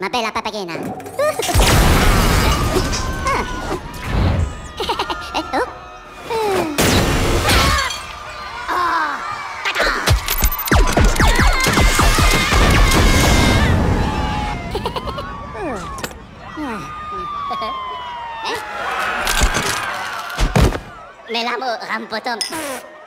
ma bella papagena. Me lavo rampotom.